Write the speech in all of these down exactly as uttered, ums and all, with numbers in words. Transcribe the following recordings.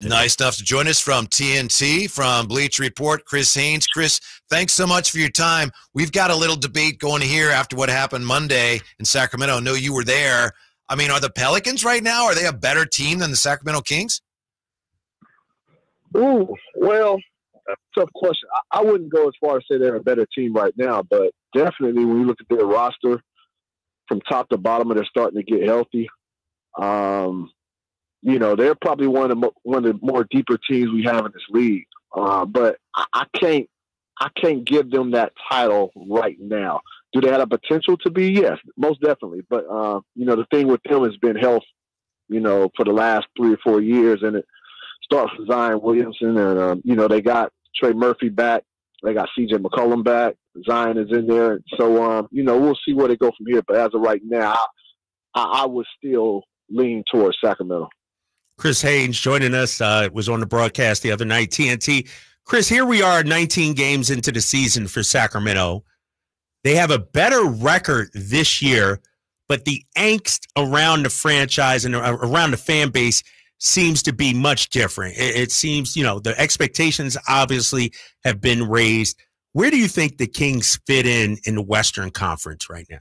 Nice enough to join us from T N T, from Bleacher Report, Chris Haynes. Chris, thanks so much for your time. We've got a little debate going here after what happened Monday in Sacramento. I know you were there. I mean, are the Pelicans right now, are they a better team than the Sacramento Kings? Ooh, well, tough question. I, I wouldn't go as far as say they're a better team right now, but definitely when you look at their roster from top to bottom, they're starting to get healthy. Um, you know, they're probably one of the one of the more deeper teams we have in this league. Uh, but I, I can't, I can't give them that title right now. Do they have a potential to be? Yes, most definitely. But uh, you know, the thing with them has been health. You know, for the last three or four years, and it starts with Zion Williamson, and um, you know, they got Trey Murphy back. They got C J McCollum back. Zion is in there, so um, you know, we'll see where they go from here. But as of right now, I, I would still lean towards Sacramento. Chris Haynes joining us. Uh, was on the broadcast the other night, T N T. Chris, here we are nineteen games into the season for Sacramento. They have a better record this year, but the angst around the franchise and around the fan base seems to be much different. It, it seems, you know, the expectations obviously have been raised. Where do you think the Kings fit in in the Western Conference right now?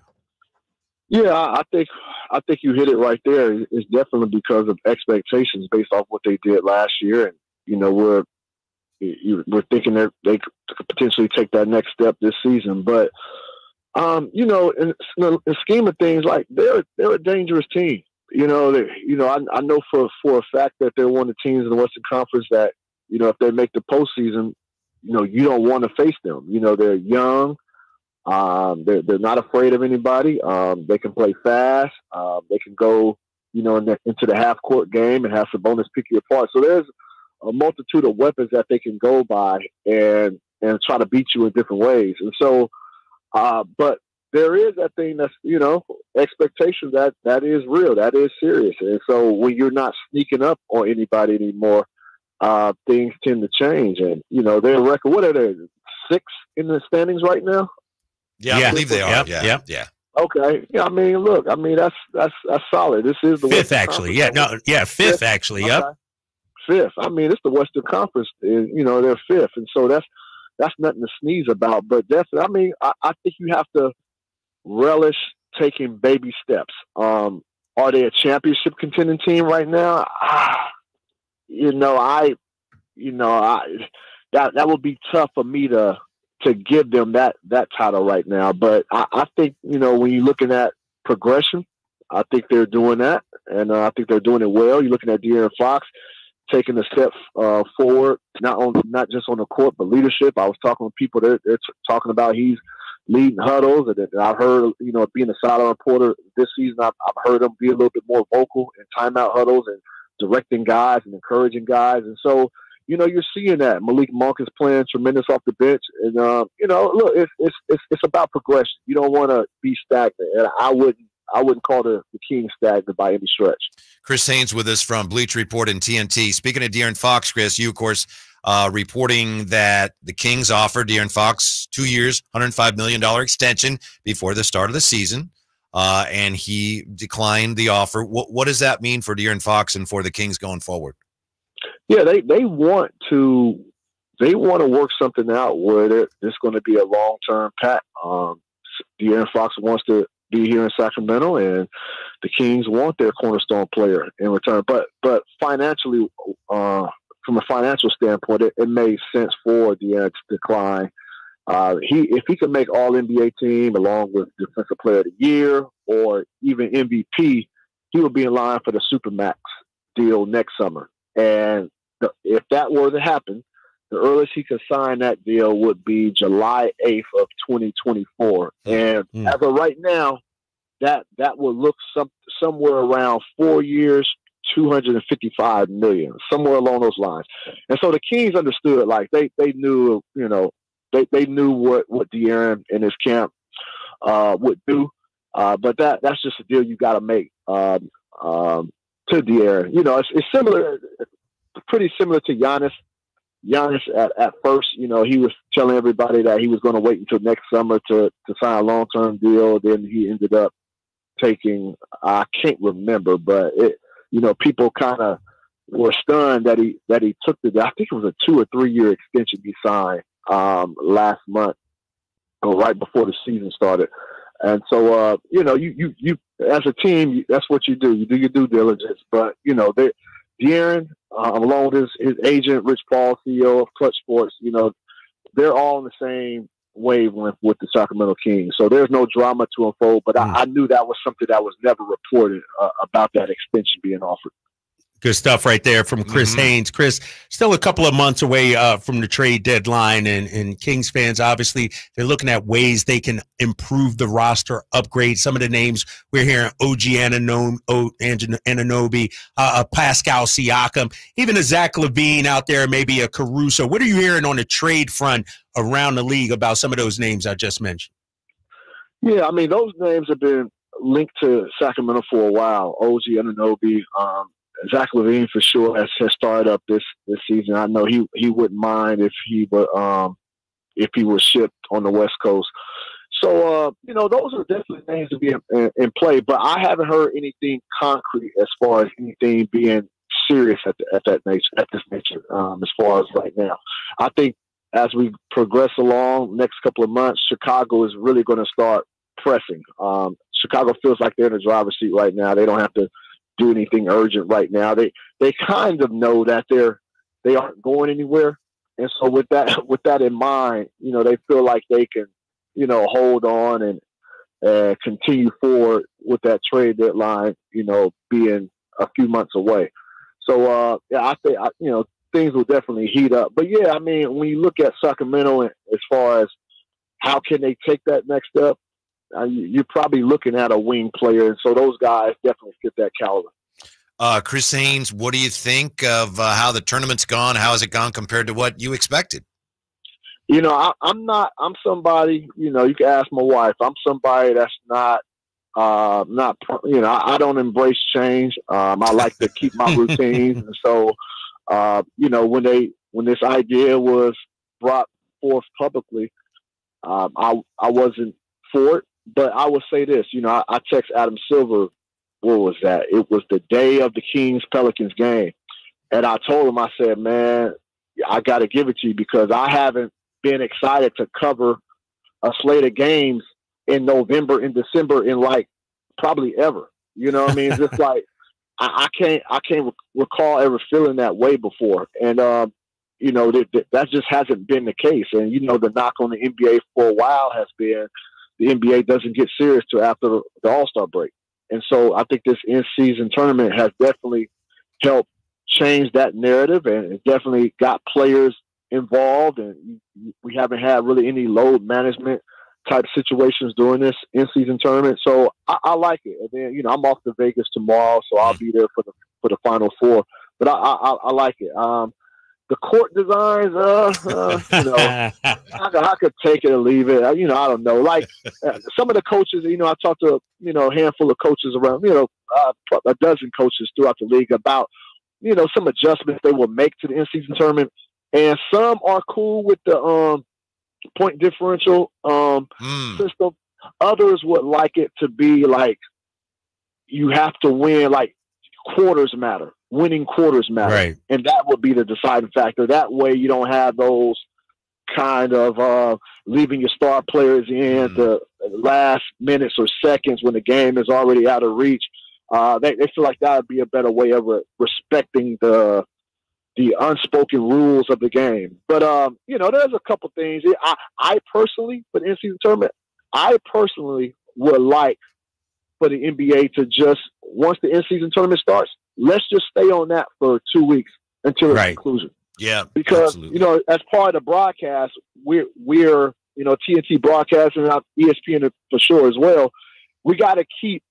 Yeah, I think I think you hit it right there. It's definitely because of expectations based off what they did last year, and you know, we're we're thinking that they could potentially take that next step this season. But um, you know, in the scheme of things, like they're they're a dangerous team. You know, they, you know, I, I know for for a fact that they're one of the teams in the Western Conference that, you know, if they make the postseason, you know, you don't want to face them. You know, they're young. Um, they're, they're not afraid of anybody. Um, they can play fast. Um, they can go, you know, in the, into the half-court game and have Sabonis pick you apart. So there's a multitude of weapons that they can go by and and try to beat you in different ways. And so, uh, but there is that thing that's, you know, expectation that that is real, that is serious. And so when you're not sneaking up on anybody anymore, uh, things tend to change. And, you know, their record, what are they, six in the standings right now? Yeah, yeah, I believe they are. Yep, yeah, yep. yeah. Okay. Yeah, I mean, look, I mean, that's that's that's solid. This is the fifth, Western actually. Conference. Yeah, no, yeah, fifth, fifth actually. Yep, okay. Fifth. I mean, it's the Western Conference, and you know they're fifth, and so that's that's nothing to sneeze about. But that's, I mean, I, I think you have to relish taking baby steps. Um, are they a championship contending team right now? Ah, you know, I, you know, I that that would be tough for me to. to give them that, that title right now. But I, I think, you know, when you're looking at progression, I think they're doing that. And uh, I think they're doing it well. You're looking at De'Aaron Fox taking a step uh, forward, not on, not just on the court, but leadership. I was talking to people, they're, they're talking about he's leading huddles. And I've heard, you know, being a sideline reporter this season, I've, I've heard him be a little bit more vocal in timeout huddles and directing guys and encouraging guys. And so, you know, you're seeing that Malik Monk is playing tremendous off the bench, and um, you know, look, it's it's it's, it's about progression. You don't want to be stagnant, and I wouldn't I wouldn't call the, the Kings stagnant by any stretch. Chris Haynes with us from Bleacher Report and T N T. Speaking of De'Aaron Fox, Chris, you of course uh, reporting that the Kings offered De'Aaron Fox two years, one hundred five million dollars extension before the start of the season, uh, and he declined the offer. What what does that mean for De'Aaron Fox and for the Kings going forward? Yeah, they, they want to they want to work something out where it's going to be a long term pact. Um, De'Aaron Fox wants to be here in Sacramento, and the Kings want their cornerstone player in return. But but financially, uh, from a financial standpoint, it, it made sense for De'Aaron to decline. Uh, he if he could make All N B A team along with Defensive Player of the Year or even M V P, he would be in line for the Supermax deal next summer. And the, if that were to happen, the earliest he could sign that deal would be July eighth of twenty twenty-four. And mm-hmm. as of right now, that that would look some, somewhere around four years, two hundred fifty-five million dollars, somewhere along those lines. And so the Kings understood, like they they knew, you know, they, they knew what what De'Aaron and his camp uh, would do. Uh, but that that's just a deal you got to make. Um, um, To De'Aaron, you know, it's, it's similar, pretty similar to Giannis. Giannis at, at first, you know, he was telling everybody that he was going to wait until next summer to to sign a long term deal. Then he ended up taking, I can't remember, but it, you know, people kind of were stunned that he that he took the. I think it was a two or three year extension he signed um, last month, or right before the season started. And so, uh, you know, you you you as a team, that's what you do. You do your due diligence. But you know, they, De'Aaron, uh, along with his, his agent, Rich Paul, C E O of Clutch Sports, you know, they're all in the same wavelength with the Sacramento Kings. So there's no drama to unfold. But mm. I, I knew that was something that was never reported uh, about that extension being offered. Good stuff right there from Chris mm-hmm. Haynes. Chris, still a couple of months away uh, from the trade deadline, and, and Kings fans, obviously, they're looking at ways they can improve the roster, upgrade some of the names. We're hearing O G. Ananobi, uh, Pascal Siakam, even a Zach Levine out there, maybe a Caruso. What are you hearing on the trade front around the league about some of those names I just mentioned? Yeah, I mean, those names have been linked to Sacramento for a while. O G. Ananobi, um, Zach Levine for sure has, has started up this, this season. I know he, he wouldn't mind if he were um if he was shipped on the West Coast. So uh, you know, those are definitely things to be in, in play. But I haven't heard anything concrete as far as anything being serious at the, at that nature at this nature um, as far as right now. I think as we progress along next couple of months, Chicago is really going to start pressing. Um, Chicago feels like they're in the driver's seat right now. They don't have to do anything urgent right now. They they kind of know that they're they aren't going anywhere, and so with that with that in mind, you know, they feel like they can, you know, hold on and uh, continue forward with that trade deadline, you know, being a few months away. So uh, yeah, I think I, you know, things will definitely heat up. But yeah, I mean, when you look at Sacramento and as far as how can they take that next step, Uh, you're probably looking at a wing player, and so those guys definitely fit that caliber. Uh, Chris Haynes, what do you think of uh, how the tournament's gone? How has it gone compared to what you expected? You know, I, I'm not. I'm somebody. You know, you can ask my wife. I'm somebody that's not. Uh, not. You know, I, I don't embrace change. Um, I like to keep my routines, and so uh, you know, when they when this idea was brought forth publicly, um, I I wasn't for it. But I will say this, you know, I, I text Adam Silver, what was that? It was the day of the Kings-Pelicans game. And I told him, I said, man, I got to give it to you because I haven't been excited to cover a slate of games in November and December in like probably ever. You know what I mean? It's just like I, I can't I can't recall ever feeling that way before. And, um, you know, th th that just hasn't been the case. And, you know, the knock on the N B A for a while has been the N B A doesn't get serious till after the All-Star break. And so I think this in-season tournament has definitely helped change that narrative, and it definitely got players involved. And we haven't had really any load management type situations during this in-season tournament. So I, I like it. And then, you know, I'm off to Vegas tomorrow, so I'll be there for the, for the Final Four. But I, I, I like it. Um, The court designs, uh, uh you know, I, I could take it or leave it. I, you know, I don't know. Like uh, some of the coaches, you know, I talked to, you know, a handful of coaches around, you know, uh, a dozen coaches throughout the league about, you know, some adjustments they will make to the in-season tournament. And some are cool with the um, point differential um, mm. system. Others would like it to be like you have to win, like quarters matter. Winning quarters matter, right. And that would be the deciding factor. That way, you don't have those kind of uh, leaving your star players in mm. the last minutes or seconds when the game is already out of reach. Uh, they, they feel like that would be a better way of re respecting the the unspoken rules of the game. But um, you know, there's a couple things. I, I personally, for the in-season tournament, I personally would like for the N B A to just once the in-season tournament starts, let's just stay on that for two weeks until its right. conclusion. Yeah, because absolutely. You know, as part of the broadcast, we're we're you know T N T broadcasting and E S P N for sure as well. We got to keep,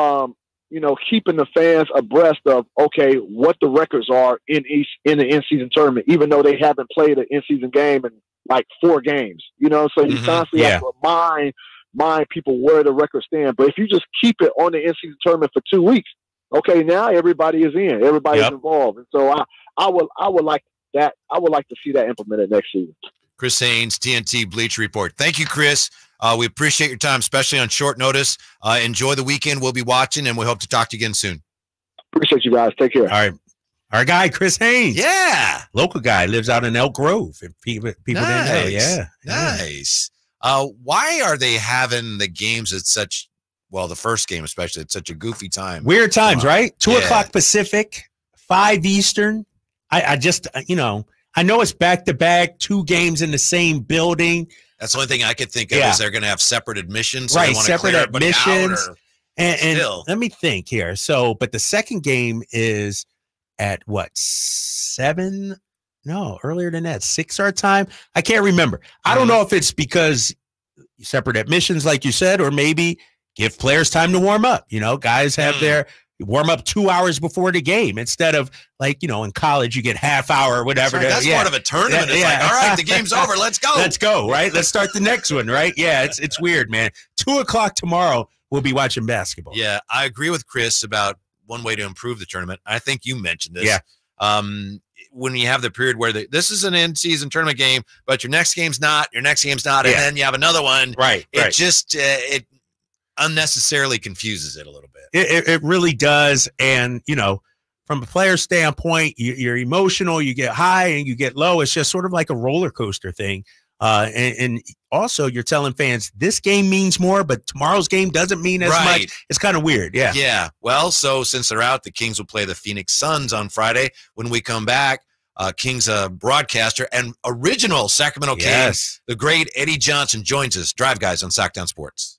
um, you know, keeping the fans abreast of okay what the records are in each in the in season tournament, even though they haven't played an in season game in like four games. You know, so you mm-hmm. constantly yeah. have to remind mind people where the records stand. But if you just keep it on the in season tournament for two weeks. Okay, now everybody is in. Everybody's yep. involved, and so I, I would, I would like that. I would like to see that implemented next season. Chris Haynes, T N T Bleacher Report. Thank you, Chris. Uh, we appreciate your time, especially on short notice. Uh, enjoy the weekend. We'll be watching, and we hope to talk to you again soon. Appreciate you guys. Take care. All right. Our guy, Chris Haynes. Yeah. Local guy, lives out in Elk Grove. If people people nice. Didn't know. Yeah. Nice. Yeah. Uh, why are they having the games at such, well, the first game especially, at such a goofy time? Weird times, uh, right? Two yeah. o'clock Pacific, five Eastern. I, I just, you know, I know it's back-to-back, two games in the same building. That's the only thing I could think of yeah. is they're going to have separate admissions. So right, they want separate to clear admissions. Out or and and still. Let me think here. So, but the second game is at what, seven? No, earlier than that, six our time. I can't remember. I don't know if it's because separate admissions, like you said, or maybe give players time to warm up. You know, guys have mm. their warm up two hours before the game instead of, like, you know, in college you get half hour or whatever. That's, right. That's yeah. part of a tournament. That, it's yeah. like, all right, the game's over. Let's go. Let's go. Right. Let's start the next one. Right. Yeah. It's it's weird, man. Two o'clock tomorrow, we'll be watching basketball. Yeah, I agree with Chris about one way to improve the tournament. I think you mentioned this. Yeah. Um, when you have the period where the, this is an end-season tournament game, but your next game's not, your next game's not, and yeah. then you have another one. Right. It right. just uh, it unnecessarily confuses it a little bit. It, it, it really does. And, you know, from a player standpoint, you, you're emotional, you get high and you get low. It's just sort of like a roller coaster thing. Uh, and, and also, you're telling fans this game means more, but tomorrow's game doesn't mean as right. much. It's kind of weird. Yeah. Yeah. Well, so since they're out, the Kings will play the Phoenix Suns on Friday. When we come back, uh, Kings uh, broadcaster and original Sacramento yes. Kings, the great Eddie Johnson, joins us. Drive Guys on Sockdown Sports.